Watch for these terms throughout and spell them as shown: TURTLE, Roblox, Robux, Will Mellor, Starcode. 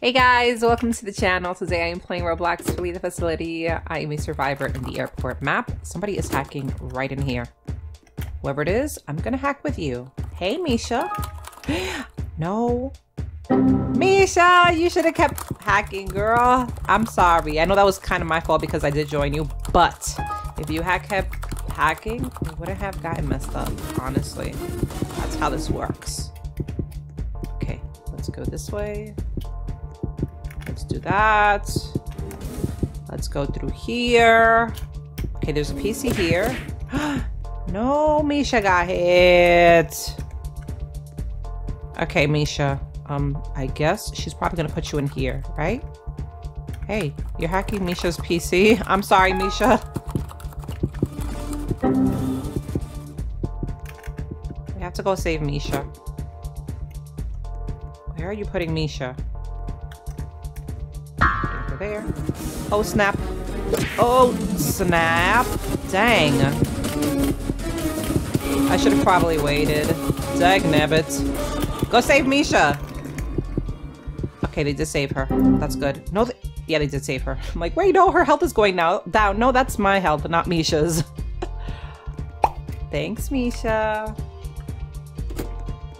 Hey guys, welcome to the channel. Today I am playing Roblox to leave the facility. I am a survivor in the airport map. Somebody is hacking right in here. Whoever it is, I'm gonna hack with you. Hey Misha. No. Misha, you should have kept hacking, girl. I'm sorry. I know that was kind of my fault because I did join you, but if you had kept hacking, we wouldn't have gotten messed up, honestly. That's how this works. Okay, let's go this way. Let's do that. Let's go through here. Okay, there's a PC here. No, Misha got hit. Okay, Misha. I guess she's probably gonna put you in here, right? Hey, you're hacking Misha's PC. I'm sorry, Misha. We have to go save Misha. Where are you putting Misha? Over there. Oh, snap. Oh, snap. Dang. I should have probably waited. Dagnabbit. Go save Misha. Okay, they did save her. That's good. No, yeah, they did save her. I'm like, wait, no, her health is going down. No, that's my health, not Misha's. Thanks, Misha.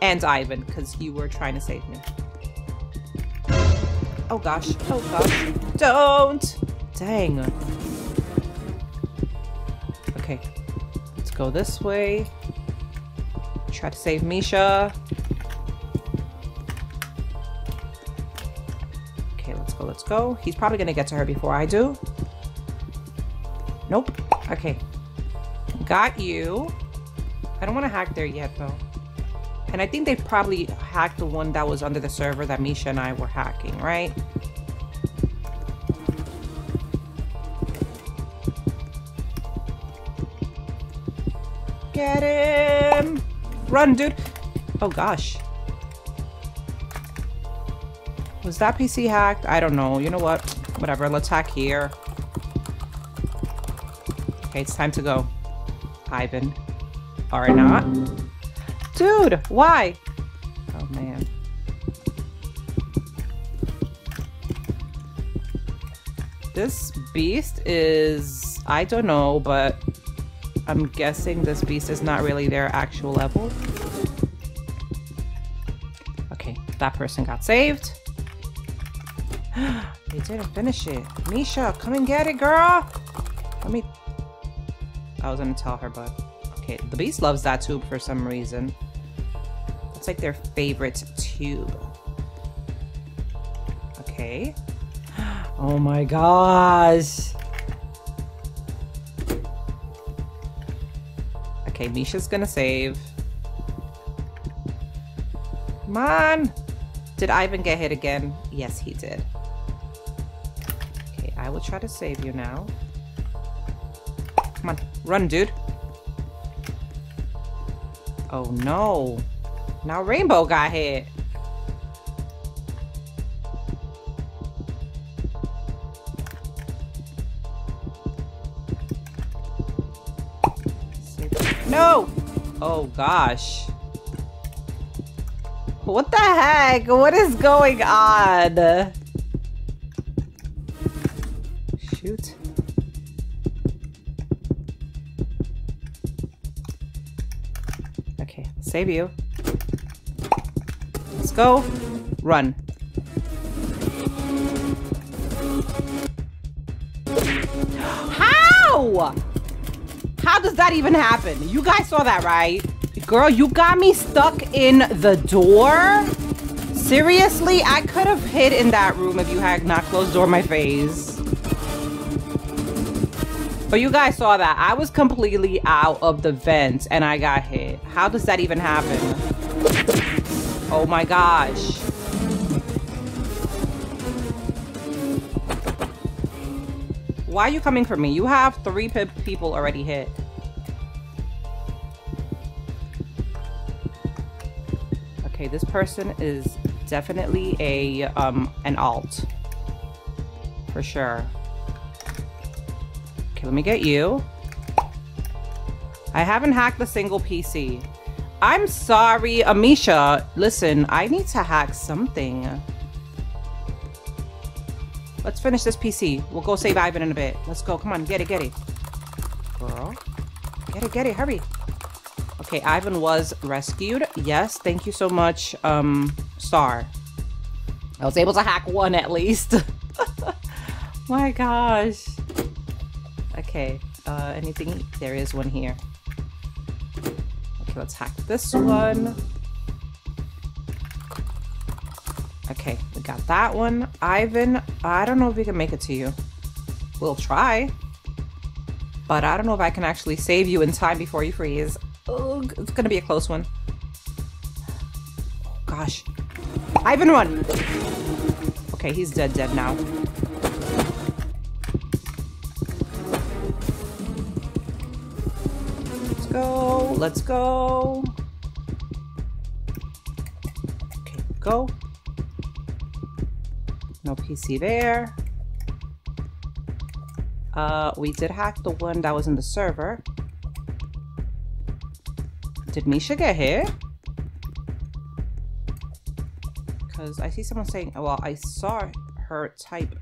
And Ivan, because you were trying to save me. Oh gosh. Oh gosh. Don't. Dang. Okay. Let's go this way. Try to save Misha. Okay, let's go. Let's go. He's probably going to get to her before I do. Nope. Okay. Got you. I don't want to hack there yet, though. And I think they probably hacked the one that was under the server that Misha and I were hacking, right? Get him! Run, dude! Oh, gosh. Was that PC hacked? I don't know. You know what? Whatever. Let's hack here. Okay, it's time to go. Ivan. Or not. Dude, why? Oh, man. This beast is... I don't know, but I'm guessing this beast is not really their actual level. Okay, that person got saved. They didn't finish it. Misha, come and get it, girl! Let me... I was gonna tell her, but... Okay, the beast loves that tube for some reason. It's like their favorite tube. Okay. Oh my gosh. Okay, Misha's gonna save. Come on. Did Ivan get hit again? Yes, he did. Okay, I will try to save you now. Come on, run, dude. Oh no. Now Rainbow got hit. No! Oh gosh. What the heck? What is going on? Shoot. Okay, save you. Let's go. Run. How? How does that even happen? You guys saw that, right? Girl, you got me stuck in the door? Seriously? I could have hid in that room if you had not closed the door in my face. But you guys saw that. I was completely out of the vents and I got hit. How does that even happen? Oh my gosh. Why are you coming for me? You have 3 people already hit. Okay, this person is definitely a an alt. For sure. Okay, let me get you. I haven't hacked a single PC. I'm sorry, Amisha. Listen, I need to hack something. Let's finish this PC. We'll go save Ivan in a bit. Let's go. Come on, get it, get it. Girl. Get it, hurry. Okay, Ivan was rescued. Yes, thank you so much, Star. I was able to hack one at least. My gosh. Okay, anything? There is one here. Okay, let's hack this one. Okay, we got that one. Ivan, I don't know if we can make it to you. We'll try. But I don't know if I can actually save you in time before you freeze. Oh, it's gonna be a close one. Oh, gosh. Ivan, run! Okay, he's dead now. Let's go, let's go. Okay, go. No PC there. We did hack the one that was in the server. Did Misha get here? Because I see someone saying, oh, well, I saw her type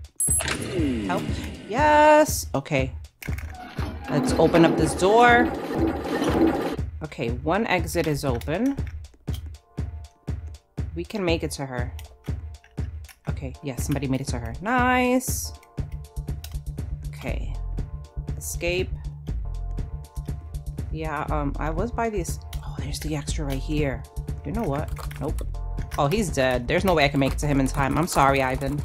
help. Yes. Okay. Let's open up this door. Okay. One exit is open. We can make it to her. Okay. Yes. Somebody made it to her. Nice. Okay. Escape. Yeah, I was by this. Oh, there's the extra right here. You know what? Nope. Oh, he's dead. There's no way I can make it to him in time. I'm sorry, Ivan.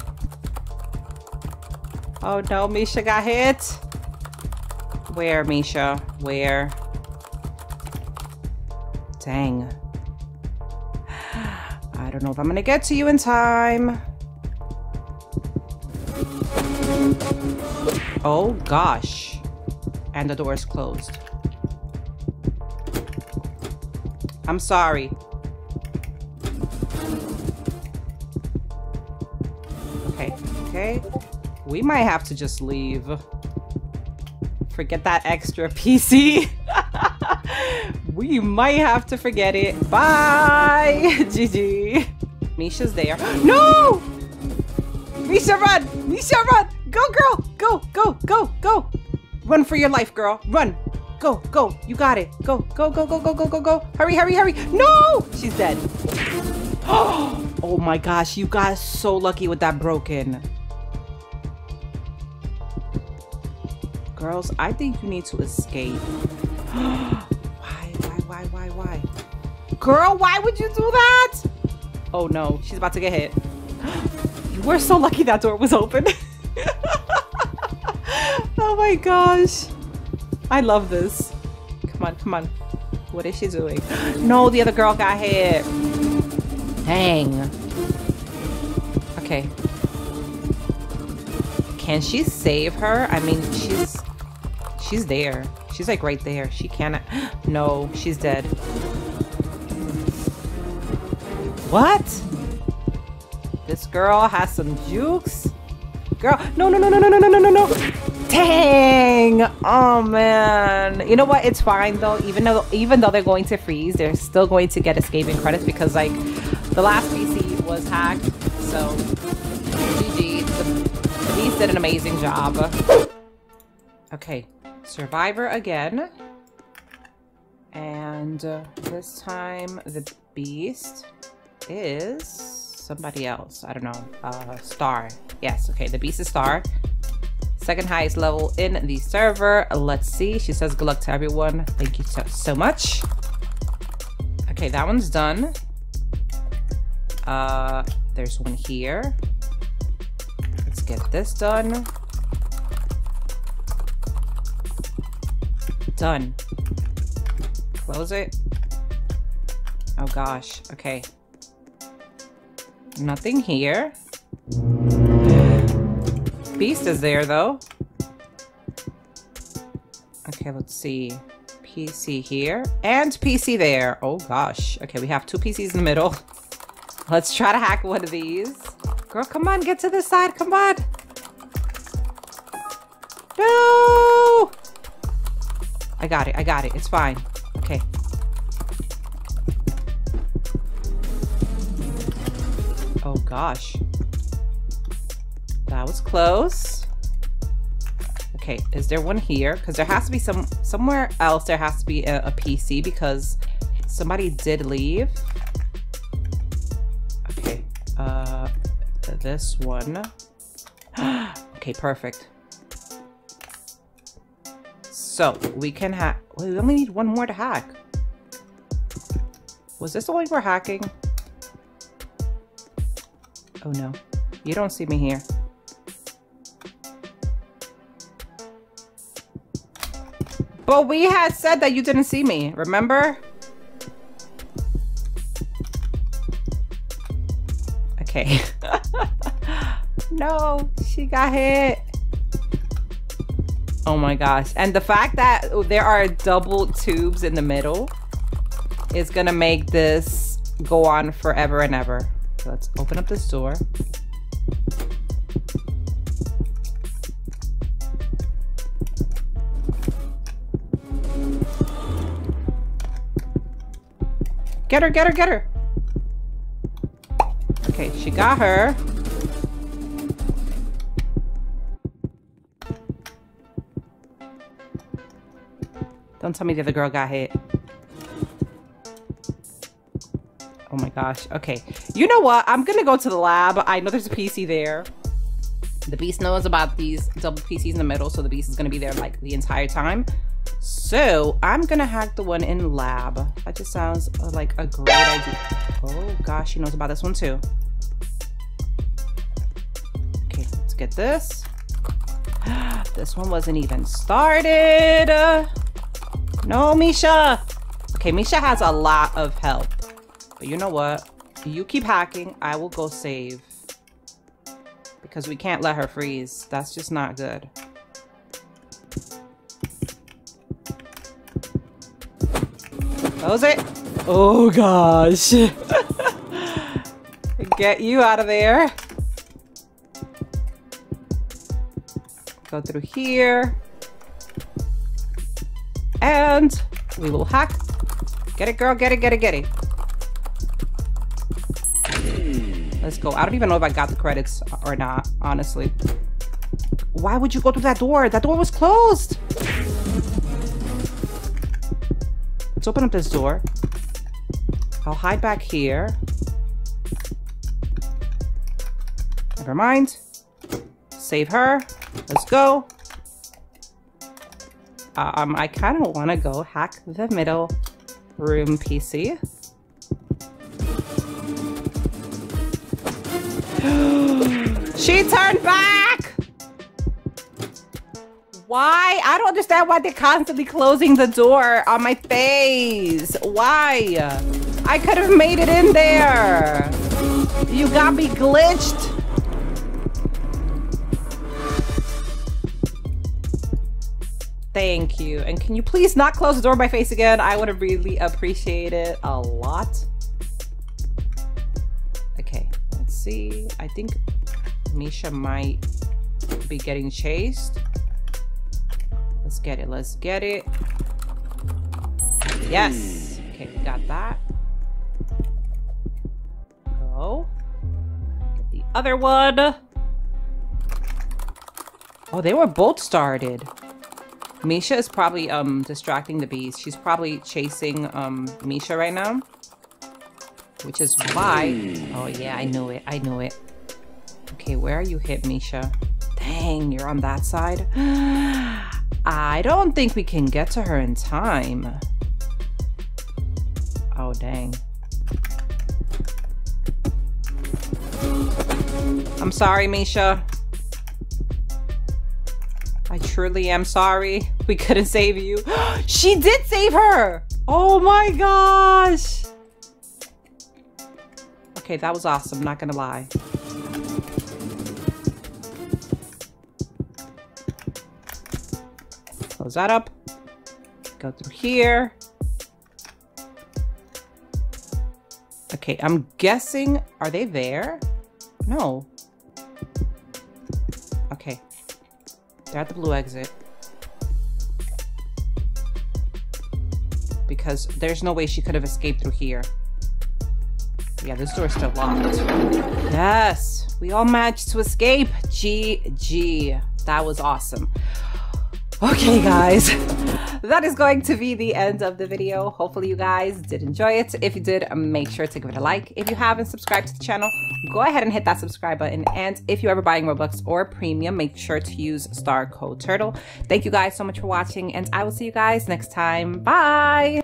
Oh no, Misha got hit. Where, Misha? Where? Dang. I don't know if I'm gonna get to you in time. Oh gosh. And the door is closed. I'm sorry. Okay, okay. We might have to just leave. Forget that extra PC. We might have to forget it. Bye! GG. Misha's there. No! Misha, run! Misha, run! Go, girl! Go, go, go, go! Run for your life, girl. Run! Go, go, you got it. Go, go, go, go, go, go, go, go. Hurry, hurry, hurry. No! She's dead. Oh my gosh, you got so lucky with that broken. Girls, I think you need to escape. Why? Girl, why would you do that? Oh no, she's about to get hit. You were so lucky that door was open. Oh my gosh. I love this. Come on, come on. What is she doing? No, the other girl got hit. Dang. Okay. Can she save her? I mean, she's there. She's like right there. She cannot. No, she's dead. What? This girl has some jukes. Girl, no. Dang! Oh man! You know what? It's fine though. Even though they're going to freeze, they're still going to get escaping credits because like the last PC was hacked. So GG. The beast did an amazing job. Okay, survivor again, and this time the beast is somebody else. I don't know. Star. Yes. Okay, the beast is Star. Second highest level in the server. Let's see. She says good luck to everyone. Thank you so much. Okay, that one's done. There's one here. Let's get this done. Done. Close it. Oh gosh. Okay. Nothing here. Beast is there though. Okay, let's see. PC here and PC there. Oh gosh. Okay, we have two PCs in the middle. Let's try to hack one of these. Girl, come on, get to this side. Come on. No! I got it. I got it. It's fine. Okay. Oh gosh. That was close. Okay, is there one here? Because there has to be somewhere else. There has to be a PC because somebody did leave. Okay, this one. Okay, perfect. So we can hack. We only need one more to hack. Was this the one we're hacking? Oh no, you don't see me here. But we had said that you didn't see me, remember? Okay. No, she got hit. Oh my gosh. And the fact that there are double tubes in the middle is gonna make this go on forever and ever. So let's open up this door. Get her, get her, get her. Okay, she got her. Don't tell me the other girl got hit. Oh my gosh. Okay. You know what? I'm gonna go to the lab. I know there's a PC there. The beast knows about these double PCs in the middle, so the beast is gonna be there like the entire time. So I'm gonna hack the one in lab. That just sounds like a great idea. Oh gosh, she knows about this one too. Okay, let's get this. This one wasn't even started. No, Misha. Okay, Misha has a lot of health. But you know what? You keep hacking. I will go save. Because we can't let her freeze. That's just not good. Close it. Oh, gosh. Get you out of there. Go through here. And we will hack. Get it, girl. Get it, get it, get it. Let's go. I don't even know if I got the credits or not, honestly. Why would you go through that door? That door was closed. Let's open up this door. I'll hide back here. Never mind. Save her. Let's go. I kind of want to go hack the middle room PC. She turned back! Why? I don't understand why they're constantly closing the door on my face. Why? I could have made it in there. You got me glitched. Thank you. And can you please not close the door in my face again? I would really appreciate it a lot. Okay, let's see. I think Misha might be getting chased. Let's get it. Let's get it. Yes. Okay, we got that. Go. Get the other one. Oh, they were both started. Misha is probably distracting the beast. She's probably chasing Misha right now, which is why. Oh yeah, I knew it. I knew it. Okay, where are you hit, Misha? Dang, you're on that side. I don't think we can get to her in time. Oh dang. I'm sorry, Misha. I truly am sorry. We couldn't save you. She did save her. Oh my gosh. Okay, that was awesome. Not gonna lie. Close that up. Go through here. Okay, I'm guessing. Are they there? No. Okay. They're at the blue exit. Because there's no way she could have escaped through here. Yeah, this door's still locked. Yes! We all managed to escape. GG. That was awesome. Okay, guys, that is going to be the end of the video. Hopefully you guys did enjoy it. If you did, make sure to give it a like. If you haven't subscribed to the channel, go ahead and hit that subscribe button. And if you're ever buying Robux or Premium, make sure to use star code TURTLE. Thank you guys so much for watching, and I will see you guys next time. Bye!